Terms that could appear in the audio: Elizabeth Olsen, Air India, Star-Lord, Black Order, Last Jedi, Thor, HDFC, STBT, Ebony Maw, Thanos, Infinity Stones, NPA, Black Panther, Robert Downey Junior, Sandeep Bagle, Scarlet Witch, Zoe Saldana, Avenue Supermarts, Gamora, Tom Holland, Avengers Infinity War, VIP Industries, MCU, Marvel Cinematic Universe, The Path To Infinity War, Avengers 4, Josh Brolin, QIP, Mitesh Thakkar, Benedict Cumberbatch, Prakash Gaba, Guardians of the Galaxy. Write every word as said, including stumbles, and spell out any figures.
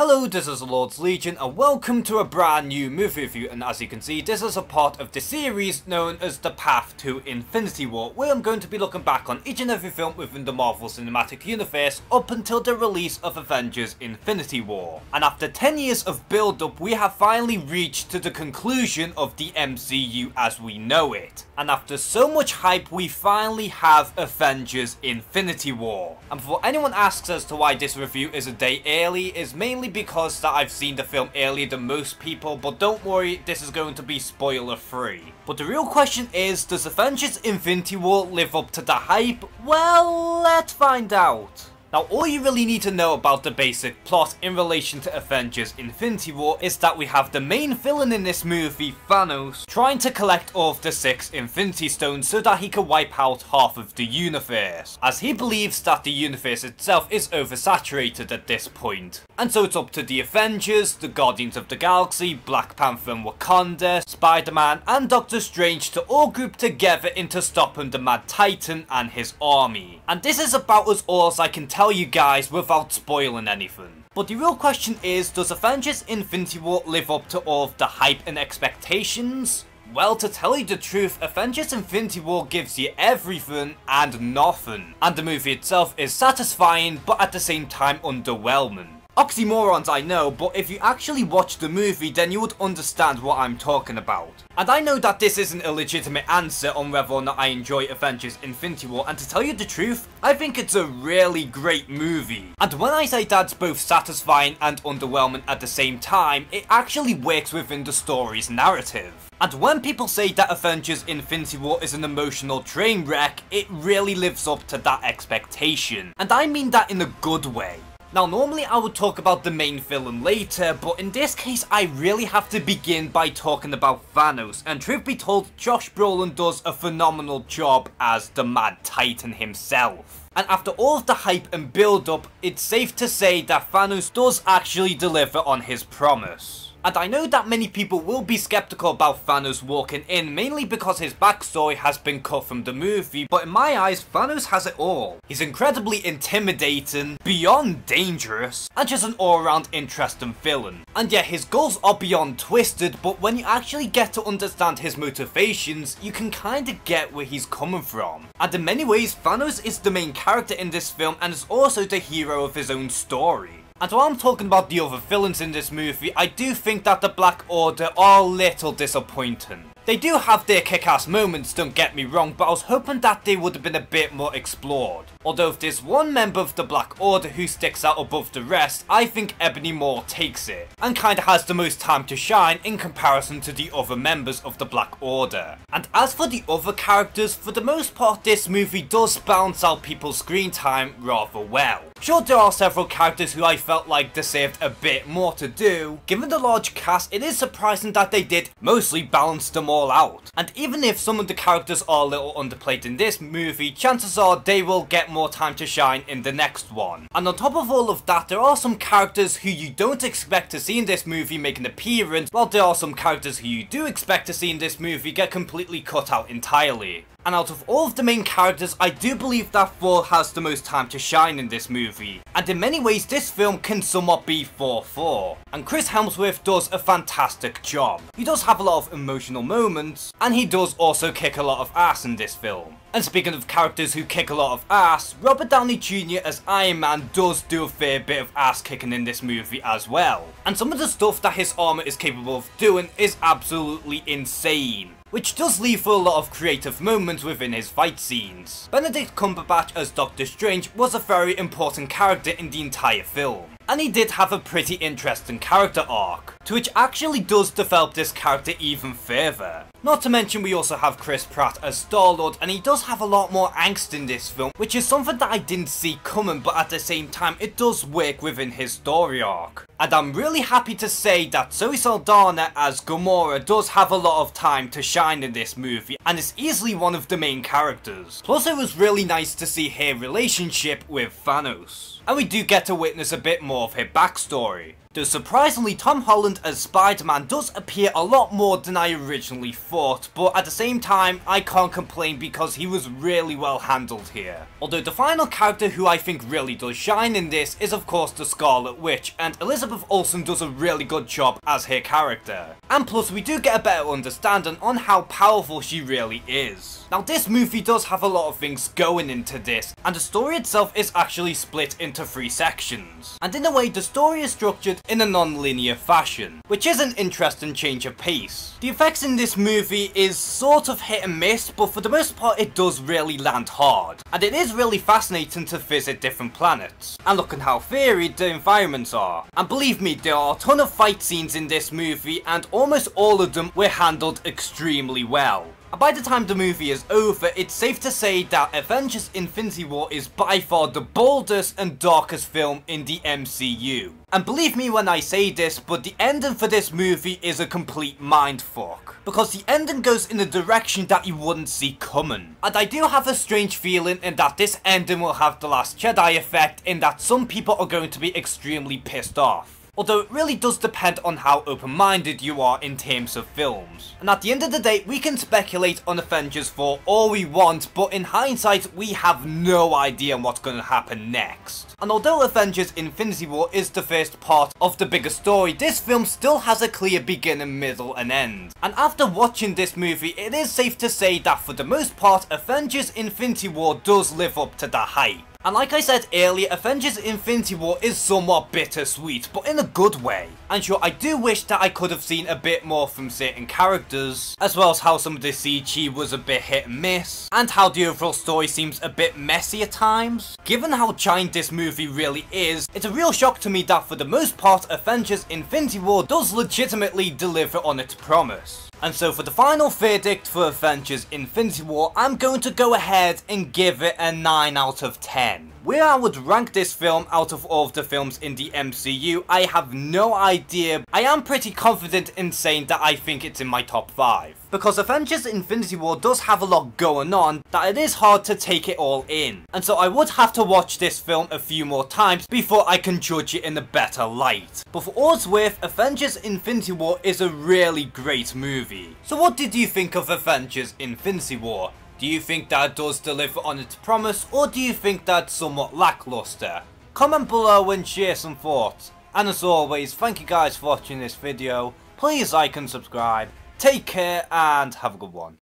Hello, this is Lord's Legion and welcome to a brand new movie review, and as you can see this is a part of the series known as The Path To Infinity War, where I'm going to be looking back on each and every film within the Marvel Cinematic Universe up until the release of Avengers Infinity War. And after ten years of build up we have finally reached to the conclusion of the M C U as we know it. And after so much hype we finally have Avengers Infinity War. And before anyone asks as to why this review is a day early, is mainly because that I've seen the film earlier than most people, but don't worry, this is going to be spoiler free. But the real question is, does Avengers Infinity War live up to the hype? Well, let's find out. Now, all you really need to know about the basic plot in relation to Avengers Infinity War is that we have the main villain in this movie, Thanos, trying to collect all of the six Infinity Stones so that he can wipe out half of the universe, as he believes that the universe itself is oversaturated at this point. And so it's up to the Avengers, the Guardians of the Galaxy, Black Panther and Wakanda, Spider-Man and Doctor Strange to all group together into stopping the Mad Titan and his army. And this is about as all as I can tell tell you guys without spoiling anything. But the real question is, does Avengers Infinity War live up to all of the hype and expectations? Well, to tell you the truth, Avengers Infinity War gives you everything and nothing, and the movie itself is satisfying but at the same time underwhelming. Oxymorons, I know, but if you actually watch the movie then you would understand what I'm talking about. And I know that this isn't a legitimate answer on whether or not I enjoy Avengers Infinity War, and to tell you the truth, I think it's a really great movie. And when I say that's both satisfying and underwhelming at the same time, it actually works within the story's narrative. And when people say that Avengers Infinity War is an emotional train wreck, it really lives up to that expectation. And I mean that in a good way. Now, normally I would talk about the main villain later, but in this case I really have to begin by talking about Thanos, and truth be told, Josh Brolin does a phenomenal job as the Mad Titan himself. And after all of the hype and build up, it's safe to say that Thanos does actually deliver on his promise. And I know that many people will be skeptical about Thanos walking in, mainly because his backstory has been cut from the movie, but in my eyes, Thanos has it all. He's incredibly intimidating, beyond dangerous, and just an all-around interesting villain. And yeah, his goals are beyond twisted, but when you actually get to understand his motivations, you can kinda get where he's coming from. And in many ways, Thanos is the main character in this film and is also the hero of his own story. And while I'm talking about the other villains in this movie, I do think that the Black Order are a little disappointing. They do have their kick-ass moments, don't get me wrong, but I was hoping that they would have been a bit more explored. Although if there's one member of the Black Order who sticks out above the rest, I think Ebony Maw takes it, and kinda has the most time to shine in comparison to the other members of the Black Order. And as for the other characters, for the most part this movie does balance out people's screen time rather well. Sure, there are several characters who I felt like deserved a bit more to do. Given the large cast, it is surprising that they did mostly balance them all out. And even if some of the characters are a little underplayed in this movie, chances are they will get more time to shine in the next one. And on top of all of that, there are some characters who you don't expect to see in this movie make an appearance, while there are some characters who you do expect to see in this movie get completely cut out entirely. And out of all of the main characters, I do believe that Thor has the most time to shine in this movie. And in many ways, this film can somewhat be for Thor. And Chris Hemsworth does a fantastic job. He does have a lot of emotional moments, and he does also kick a lot of ass in this film. And speaking of characters who kick a lot of ass, Robert Downey Junior as Iron Man does do a fair bit of ass kicking in this movie as well. And some of the stuff that his armor is capable of doing is absolutely insane, which does leave for a lot of creative moments within his fight scenes. Benedict Cumberbatch as Doctor Strange was a very important character in the entire film, and he did have a pretty interesting character arc, to which actually does develop this character even further. Not to mention we also have Chris Pratt as Star-Lord, and he does have a lot more angst in this film, which is something that I didn't see coming, but at the same time it does work within his story arc. And I'm really happy to say that Zoe Saldana as Gamora does have a lot of time to shine in this movie, and is easily one of the main characters. Plus it was really nice to see her relationship with Thanos, and we do get to witness a bit more of her backstory. Though surprisingly, Tom Holland as Spider-Man does appear a lot more than I originally thought, but at the same time, I can't complain because he was really well handled here. Although the final character who I think really does shine in this is of course the Scarlet Witch, and Elizabeth Olsen does a really good job as her character. And plus we do get a better understanding on how powerful she really is. Now this movie does have a lot of things going into this, and the story itself is actually split into three sections. And in a way the story is structured in a non-linear fashion, which is an interesting change of pace. The effects in this movie is sort of hit and miss, but for the most part it does really land hard. And it is really fascinating to visit different planets, and look at how varied the environments are. And believe me, there are a ton of fight scenes in this movie, and almost all of them were handled extremely well. And by the time the movie is over, it's safe to say that Avengers Infinity War is by far the boldest and darkest film in the M C U. And believe me when I say this, but the ending for this movie is a complete mindfuck. Because the ending goes in a direction that you wouldn't see coming. And I do have a strange feeling in that this ending will have the Last Jedi effect, in that some people are going to be extremely pissed off. Although it really does depend on how open-minded you are in terms of films. And at the end of the day, we can speculate on Avengers four all we want, but in hindsight, we have no idea what's going to happen next. And although Avengers Infinity War is the first part of the bigger story, this film still has a clear beginning, middle and end. And after watching this movie, it is safe to say that for the most part, Avengers Infinity War does live up to the hype. And like I said earlier, Avengers Infinity War is somewhat bittersweet, but in a good way. And sure, I do wish that I could have seen a bit more from certain characters, as well as how some of the C G was a bit hit and miss, and how the overall story seems a bit messy at times. Given how giant this movie really is, it's a real shock to me that for the most part, Avengers Infinity War does legitimately deliver on its promise. And so for the final verdict for Avengers Infinity War, I'm going to go ahead and give it a nine out of ten. Where I would rank this film out of all of the films in the M C U, I have no idea. I am pretty confident in saying that I think it's in my top five. Because Avengers Infinity War does have a lot going on, that it is hard to take it all in. And so I would have to watch this film a few more times before I can judge it in a better light. But for all it's worth, Avengers Infinity War is a really great movie. So what did you think of Avengers Infinity War? Do you think that it does deliver on its promise, or do you think that's somewhat lackluster? Comment below and share some thoughts. And as always, thank you guys for watching this video. Please like and subscribe. Take care and have a good one.